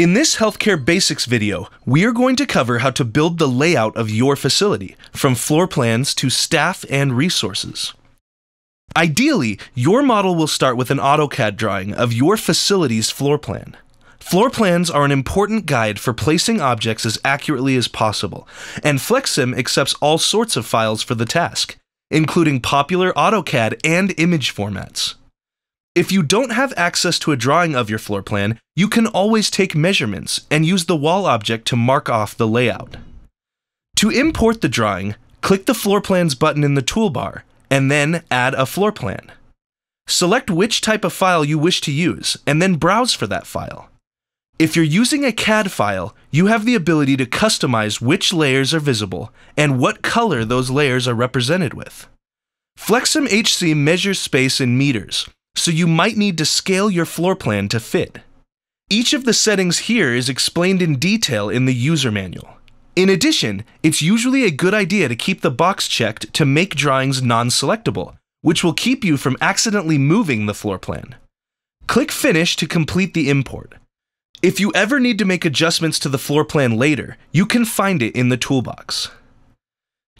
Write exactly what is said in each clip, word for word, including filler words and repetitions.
In this Healthcare Basics video, we are going to cover how to build the layout of your facility, from floor plans to staff and resources. Ideally, your model will start with an AutoCAD drawing of your facility's floor plan. Floor plans are an important guide for placing objects as accurately as possible, and FlexSim accepts all sorts of files for the task, including popular AutoCAD and image formats. If you don't have access to a drawing of your floor plan, you can always take measurements and use the wall object to mark off the layout. To import the drawing, click the Floor Plans button in the toolbar, and then Add a floor plan. Select which type of file you wish to use, and then browse for that file. If you're using a C A D file, you have the ability to customize which layers are visible and what color those layers are represented with. FlexSim H C measures space in meters, so you might need to scale your floor plan to fit. Each of the settings here is explained in detail in the user manual. In addition, it's usually a good idea to keep the box checked to make drawings non-selectable, which will keep you from accidentally moving the floor plan. Click Finish to complete the import. If you ever need to make adjustments to the floor plan later, you can find it in the toolbox.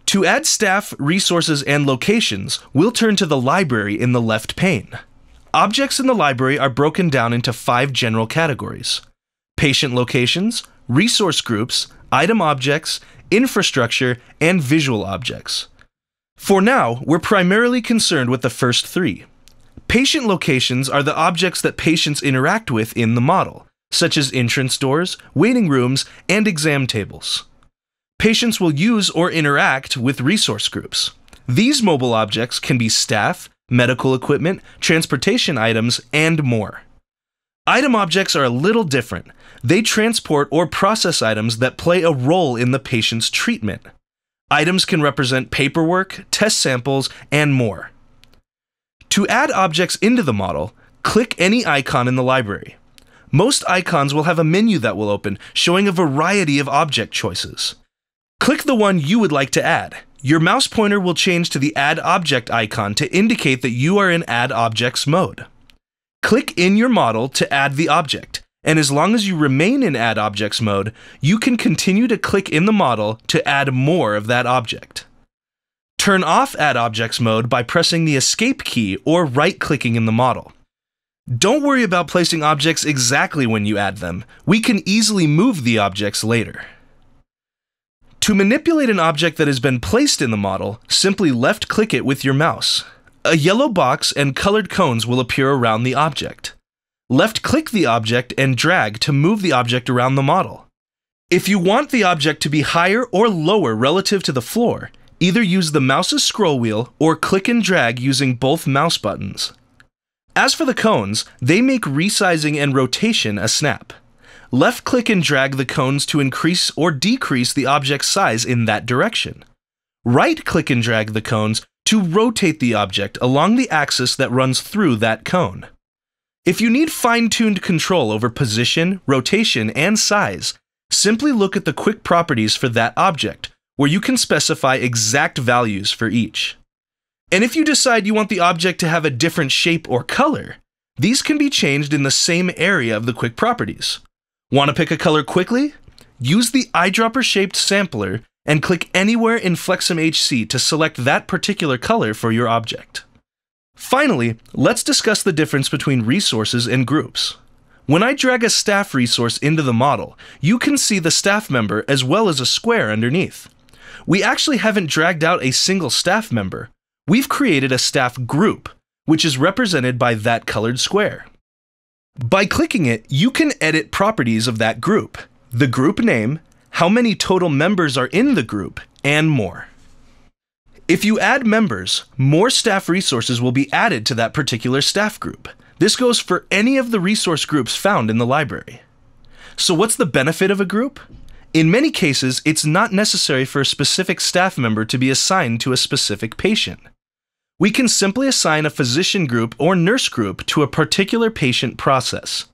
To add staff, resources, and locations, we'll turn to the library in the left pane. Objects in the library are broken down into five general categories: patient locations, resource groups, item objects, infrastructure, and visual objects. For now, we're primarily concerned with the first three. Patient locations are the objects that patients interact with in the model, such as entrance doors, waiting rooms, and exam tables. Patients will use or interact with resource groups. These mobile objects can be staff, medical equipment, transportation items, and more. Item objects are a little different. They transport or process items that play a role in the patient's treatment. Items can represent paperwork, test samples, and more. To add objects into the model, click any icon in the library. Most icons will have a menu that will open, showing a variety of object choices. Click the one you would like to add. Your mouse pointer will change to the Add Object icon to indicate that you are in Add Objects mode. Click in your model to add the object, and as long as you remain in Add Objects mode, you can continue to click in the model to add more of that object. Turn off Add Objects mode by pressing the Escape key or right-clicking in the model. Don't worry about placing objects exactly when you add them. We can easily move the objects later. To manipulate an object that has been placed in the model, simply left-click it with your mouse. A yellow box and colored cones will appear around the object. Left-click the object and drag to move the object around the model. If you want the object to be higher or lower relative to the floor, either use the mouse's scroll wheel or click and drag using both mouse buttons. As for the cones, they make resizing and rotation a snap. Left-click and drag the cones to increase or decrease the object's size in that direction. Right-click and drag the cones to rotate the object along the axis that runs through that cone. If you need fine-tuned control over position, rotation, and size, simply look at the quick properties for that object, where you can specify exact values for each. And if you decide you want the object to have a different shape or color, these can be changed in the same area of the quick properties. Want to pick a color quickly? Use the eyedropper-shaped sampler and click anywhere in FlexSim H C to select that particular color for your object. Finally, let's discuss the difference between resources and groups. When I drag a staff resource into the model, you can see the staff member as well as a square underneath. We actually haven't dragged out a single staff member. We've created a staff group, which is represented by that colored square. By clicking it, you can edit properties of that group, the group name, how many total members are in the group, and more. If you add members, more staff resources will be added to that particular staff group. This goes for any of the resource groups found in the library. So what's the benefit of a group? In many cases, it's not necessary for a specific staff member to be assigned to a specific patient. We can simply assign a physician group or nurse group to a particular patient process.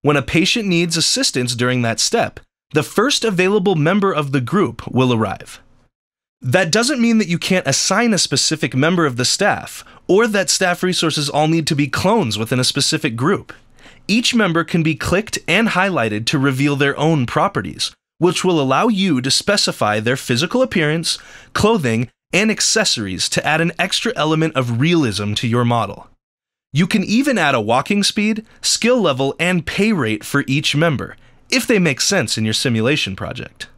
When a patient needs assistance during that step, the first available member of the group will arrive. That doesn't mean that you can't assign a specific member of the staff, or that staff resources all need to be clones within a specific group. Each member can be clicked and highlighted to reveal their own properties, which will allow you to specify their physical appearance, clothing, and accessories to add an extra element of realism to your model. You can even add a walking speed, skill level, and pay rate for each member, if they make sense in your simulation project.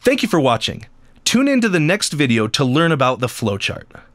Thank you for watching. Tune into the next video to learn about the flowchart.